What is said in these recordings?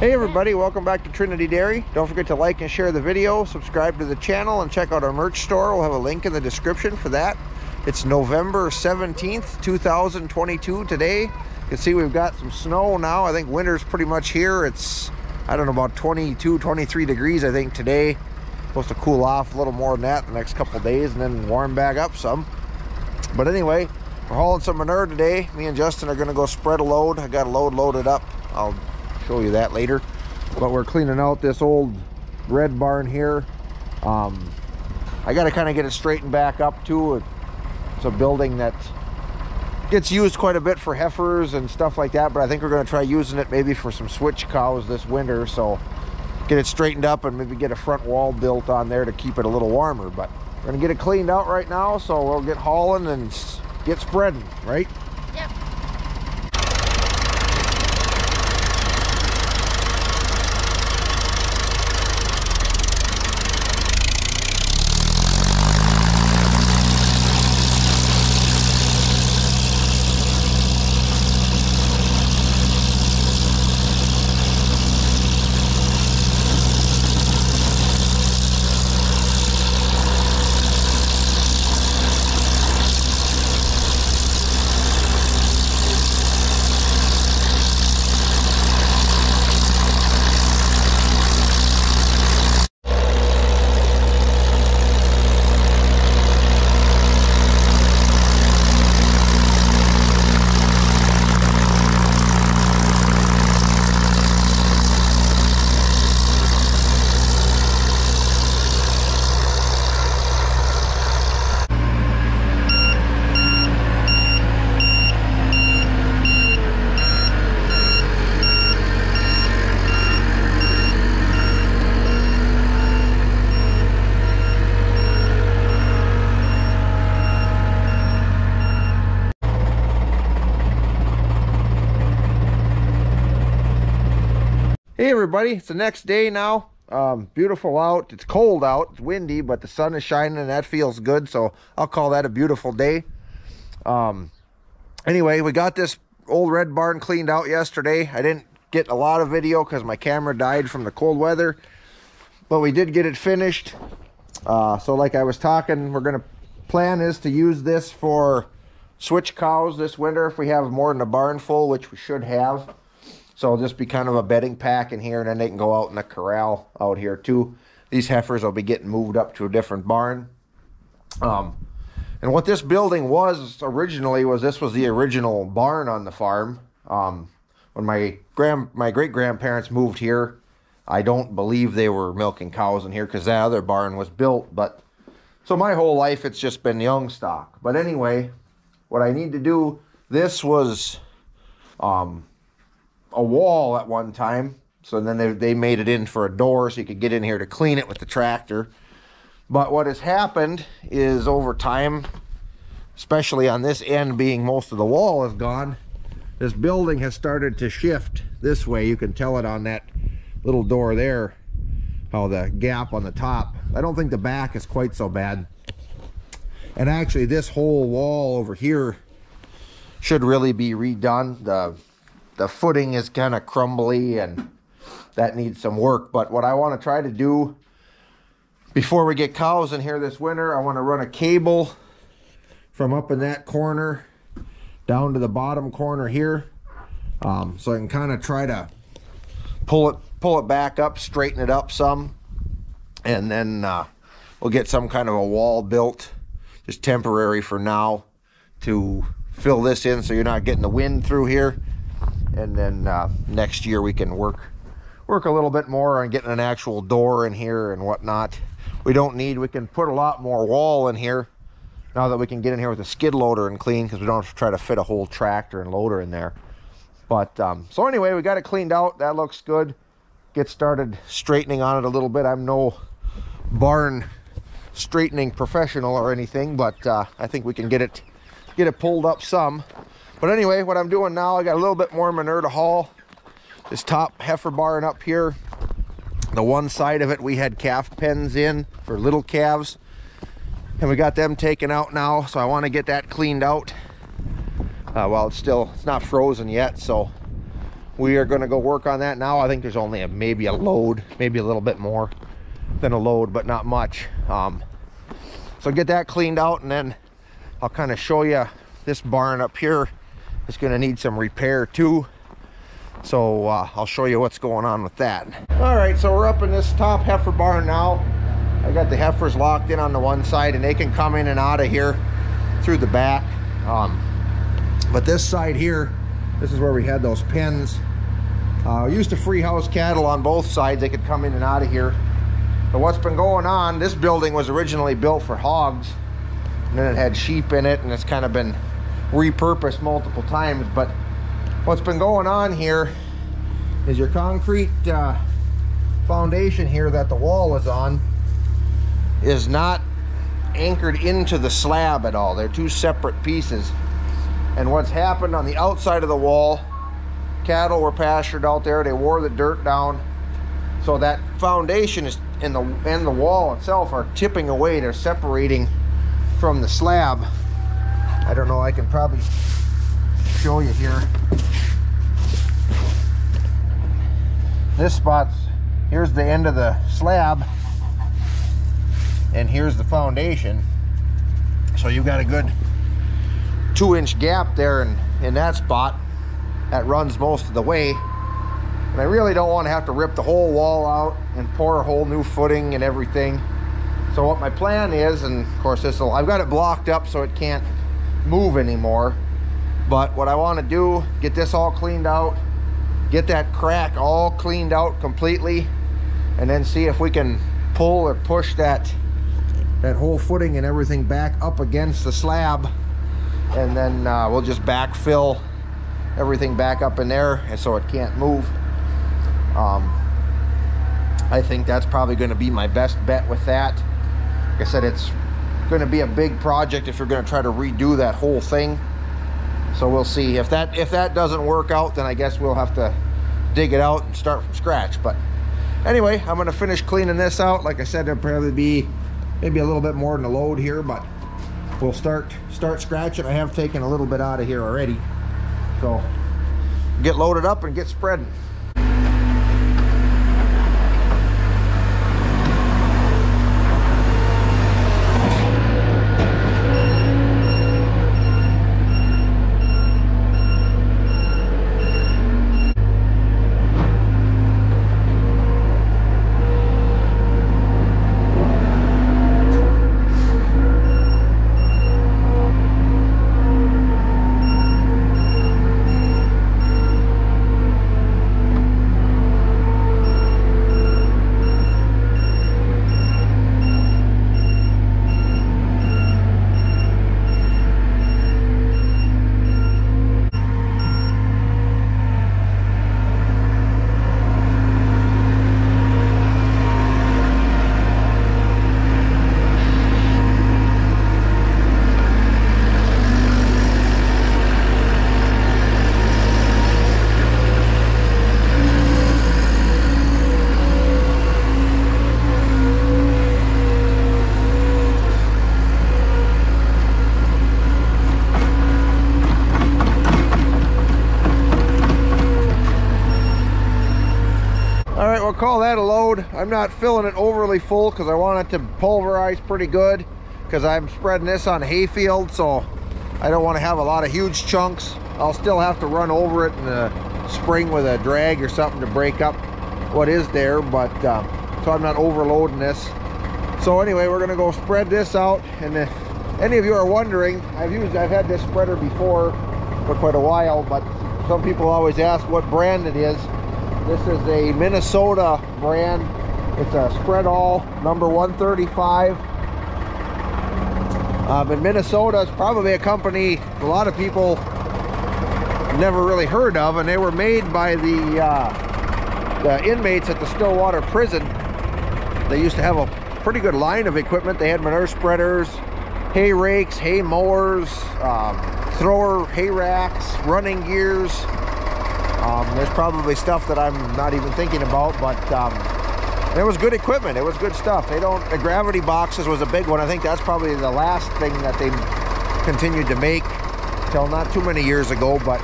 Hey everybody, welcome back to Trinity Dairy. Don't forget to like and share the video, subscribe to the channel, and check out our merch store. We'll have a link in the description for that. It's November 17th, 2022 today. You can see we've got some snow now. I think winter's pretty much here. It's, I don't know, about 22, 23 degrees, I think, today. Supposed to cool off a little more than that the next couple days and then warm back up some. But anyway, we're hauling some manure today. Me and Justin are going to go spread a load. I got a load loaded up. I'll show you that later. But we're cleaning out this old red barn here. I got to kind of get it straightened back up too. It's a building that gets used quite a bit for heifers and stuff like that, but I think we're going to try using it maybe for some switch cows this winter. So get it straightened up and maybe get a front wall built on there to keep it a little warmer. But we're going to get it cleaned out right now, so we'll get hauling and get spreading, right? Yep. Hey everybody, it's the next day now. Beautiful out. It's cold out, it's windy, but the sun is shining and that feels good, so I'll call that a beautiful day. Anyway, we got this old red barn cleaned out yesterday. I didn't get a lot of video because my camera died from the cold weather, but we did get it finished. So like I was talking, plan is to use this for switch cows this winter if we have more than a barn full, which we should have. So it'll just be kind of a bedding pack in here, and then they can go out in the corral out here too. These heifers will be getting moved up to a different barn. And what this building was originally was this was the original barn on the farm. When my great-grandparents moved here, I don't believe they were milking cows in here because that other barn was built. But so my whole life it's just been young stock. But anyway, what I need to do, this was a wall at one time, so then they made it in for a door so you could get in here to clean it with the tractor. But what has happened is over time, especially on this end being most of the wall is gone, this building has started to shift this way. You can tell it on that little door there, how the gap on the top. I don't think the back is quite so bad, and actually this whole wall over here should really be redone. The footing is kind of crumbly and that needs some work. But what I want to try to do before we get cows in here this winter, I want to run a cable from up in that corner down to the bottom corner here, so I can kind of try to pull it back up, straighten it up some, and then we'll get some kind of a wall built, just temporary for now, to fill this in so you're not getting the wind through here. And then next year we can work a little bit more on getting an actual door in here and whatnot. We can put a lot more wall in here now that we can get in here with a skid loader and clean, because we don't have to try to fit a whole tractor and loader in there. But so anyway, we got it cleaned out. That looks good. Get started straightening on it a little bit. I'm no barn straightening professional or anything, but I think we can get it pulled up some. But anyway, what I'm doing now, I got a little bit more manure to haul. This top heifer barn up here, the one side of it we had calf pens in for little calves, and we got them taken out now. So I want to get that cleaned out. Well, it's not frozen yet, so we are going to go work on that now. I think there's only maybe a load, maybe a little bit more than a load, but not much. So get that cleaned out, and then I'll kind of show you this barn up here. It's going to need some repair too, so I'll show you what's going on with that. All right, so we're up in this top heifer barn now. I got the heifers locked in on the one side, and they can come in and out of here through the back. But this side here, this is where we had those pens. We used to free house cattle on both sides. They could come in and out of here. But what's been going on, this building was originally built for hogs, and then it had sheep in it, and it's kind of been repurposed multiple times. But what's been going on here is your concrete foundation here that the wall is on is not anchored into the slab at all. They're two separate pieces. And what's happened on the outside of the wall, cattle were pastured out there, they wore the dirt down, so that foundation is and the wall itself are tipping away. They're separating from the slab. I don't know, I can probably show you here. This spot's, here's the end of the slab, and here's the foundation. So you've got a good 2-inch gap there in that spot that runs most of the way. And I really don't want to have to rip the whole wall out and pour a whole new footing and everything. So what my plan is, and of course this will, I've got it blocked up so it can't move anymore, but what I want to do, get this all cleaned out, get that crack all cleaned out completely, and then see if we can pull or push that whole footing and everything back up against the slab, and then we'll just backfill everything back up in there and so it can't move. I think that's probably going to be my best bet with that. Like I said, it's going to be a big project if you're going to try to redo that whole thing. So we'll see. If that doesn't work out, then I guess we'll have to dig it out and start from scratch. But anyway, I'm going to finish cleaning this out. Like I said, there'll probably be maybe a little bit more than a load here, but we'll start scratching. I have taken a little bit out of here already, so get loaded up and get spreading. Call that a load. I'm not filling it overly full because I want it to pulverize pretty good, because I'm spreading this on hayfield, so I don't want to have a lot of huge chunks. I'll still have to run over it in the spring with a drag or something to break up what is there, but so I'm not overloading this. So anyway, we're gonna go spread this out, and if any of you are wondering, I've had this spreader before for quite a while, but some people always ask what brand it is. This is a Minnesota brand. It's a Spread All number 135. In Minnesota, it's probably a company a lot of people never really heard of, and they were made by the inmates at the Stillwater Prison. They used to have a pretty good line of equipment. They had manure spreaders, hay rakes, hay mowers, thrower hay racks, running gears. There's probably stuff that I'm not even thinking about, but it was good equipment. It was good stuff. The gravity boxes was a big one. I think that's probably the last thing that they continued to make till not too many years ago, but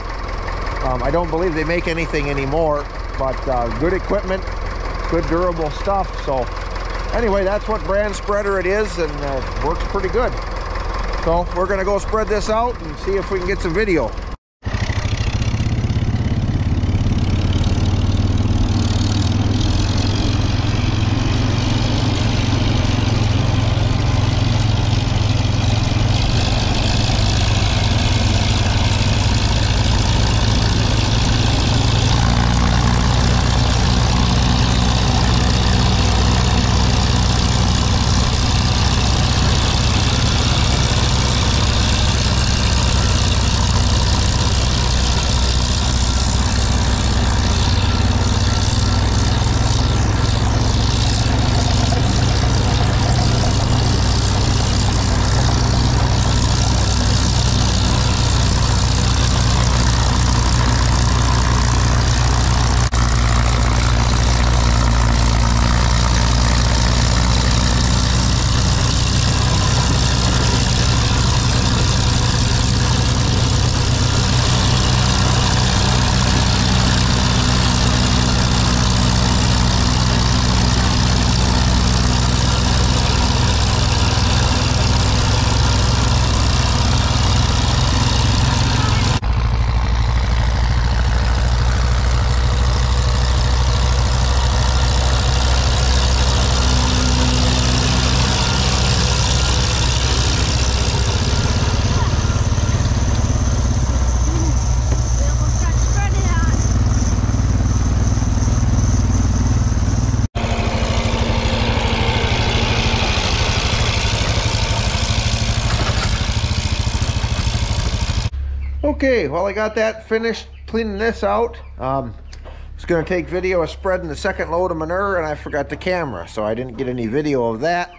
I don't believe they make anything anymore, but good equipment, good durable stuff. So anyway, that's what brand spreader it is, and works pretty good. So we're gonna go spread this out and see if we can get some video. Okay, well, I got that finished cleaning this out. It's going to take video of spreading the second load of manure, and I forgot the camera, so I didn't get any video of that.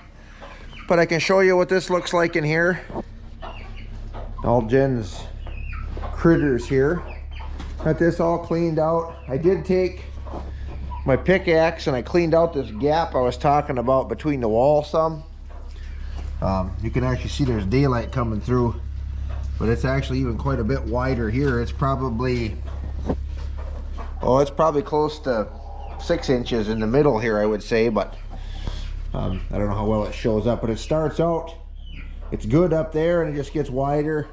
But I can show you what this looks like in here. All Jen's critters here. Got this all cleaned out. I did take my pickaxe and I cleaned out this gap I was talking about between the wall some. You can actually see there's daylight coming through. But it's actually even quite a bit wider here. It's probably, oh, it's probably close to 6 inches in the middle here, I would say, but I don't know how well it shows up, but it starts out, it's good up there, and it just gets wider.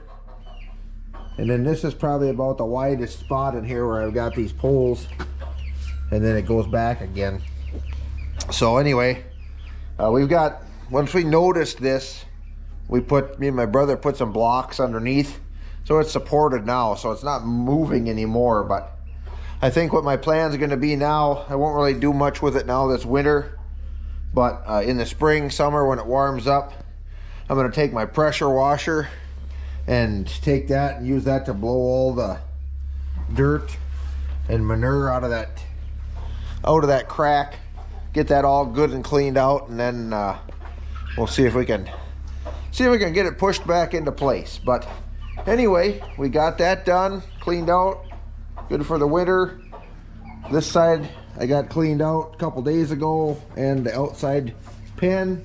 And then this is probably about the widest spot in here where I've got these poles, and then it goes back again. So anyway, we've got, once we noticed this, we put, me and my brother put some blocks underneath, so it's supported now, so it's not moving anymore. But I think what my plan's going to be now, I won't really do much with it now this winter, but in the spring, summer, when it warms up, I'm going to take my pressure washer and take that and use that to blow all the dirt and manure out of that crack, get that all good and cleaned out, and then we'll see if we can get it pushed back into place. But anyway, we got that done, cleaned out, good for the winter. This side I got cleaned out a couple days ago, and the outside pen.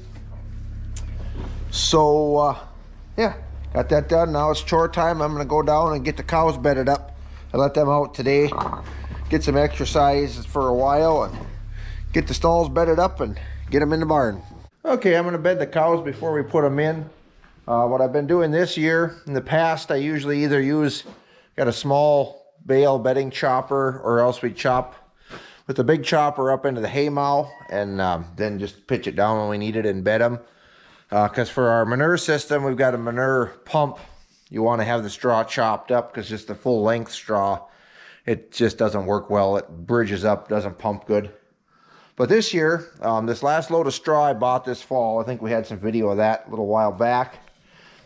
So yeah, got that done. Now it's chore time. I'm gonna go down and get the cows bedded up. I let them out today, get some exercise for a while, and get the stalls bedded up and get them in the barn. Okay, I'm gonna bed the cows before we put them in. What I've been doing this year, in the past, I usually either got a small bale bedding chopper, or else we chop with the big chopper up into the hay mow, and then just pitch it down when we need it and bed them. Because for our manure system, we've got a manure pump. You wanna have the straw chopped up, because just the full length straw, it just doesn't work well. It bridges up, doesn't pump good. But this year, this last load of straw I bought this fall, I think we had some video of that a little while back.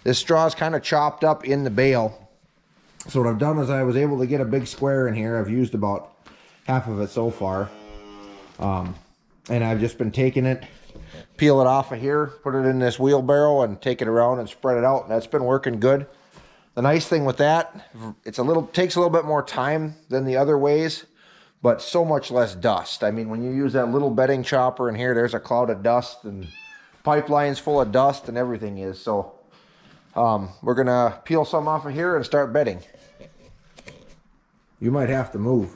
This straw is kind of chopped up in the bale. So what I've done is I was able to get a big square in here. I've used about half of it so far. And I've just been taking it, peel it off of here, put it in this wheelbarrow, and take it around and spread it out. And that's been working good. The nice thing with that, takes a little bit more time than the other ways, but so much less dust. I mean, when you use that little bedding chopper in here, there's a cloud of dust and pipelines full of dust and everything is. So we're gonna peel some off of here and start bedding. You might have to move.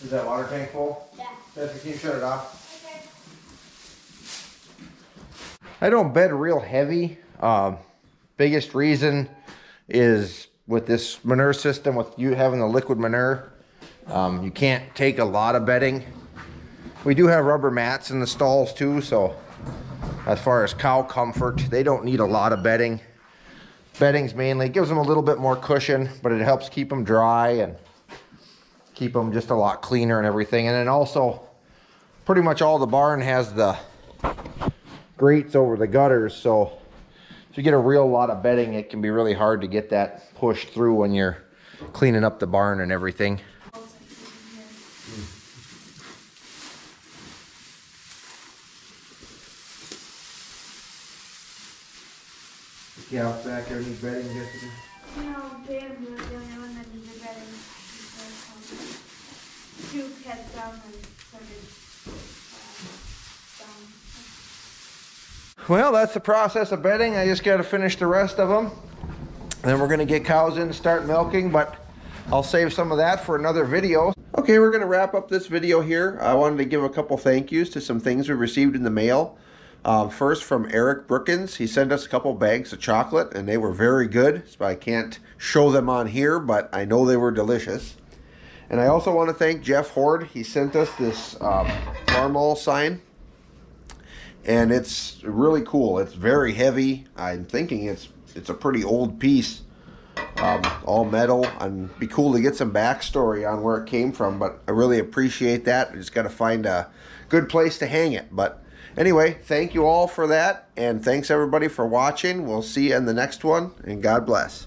Is that water tank full? Yeah. Jessica, can you shut it off? Okay. I don't bed real heavy. Biggest reason is with this manure system, with you having the liquid manure, you can't take a lot of bedding. We do have rubber mats in the stalls too, so as far as cow comfort, they don't need a lot of bedding. Bedding's mainly, it gives them a little bit more cushion, but it helps keep them dry and keep them just a lot cleaner and everything. And then also, pretty much all the barn has the grates over the gutters, so if you get a real lot of bedding, it can be really hard to get that pushed through when you're cleaning up the barn and everything. Yeah, back there, need bedding, Jessica? No, damn, you're the only one that needs bedding. Two kept down and started down. Well, that's the process of bedding. I just got to finish the rest of them. Then we're going to get cows in and start milking, but I'll save some of that for another video. Okay, we're going to wrap up this video here. I wanted to give a couple thank yous to some things we received in the mail. First, from Eric Brookins. He sent us a couple bags of chocolate, and they were very good. So I can't show them on here, but I know they were delicious. And I also want to thank Jeff Hoard. He sent us this Farmall sign, and it's really cool. It's very heavy. I'm thinking it's a pretty old piece, all metal. It'd be cool to get some backstory on where it came from, but I really appreciate that. I just got to find a good place to hang it. But anyway, thank you all for that, and thanks everybody for watching. We'll see you in the next one, and God bless.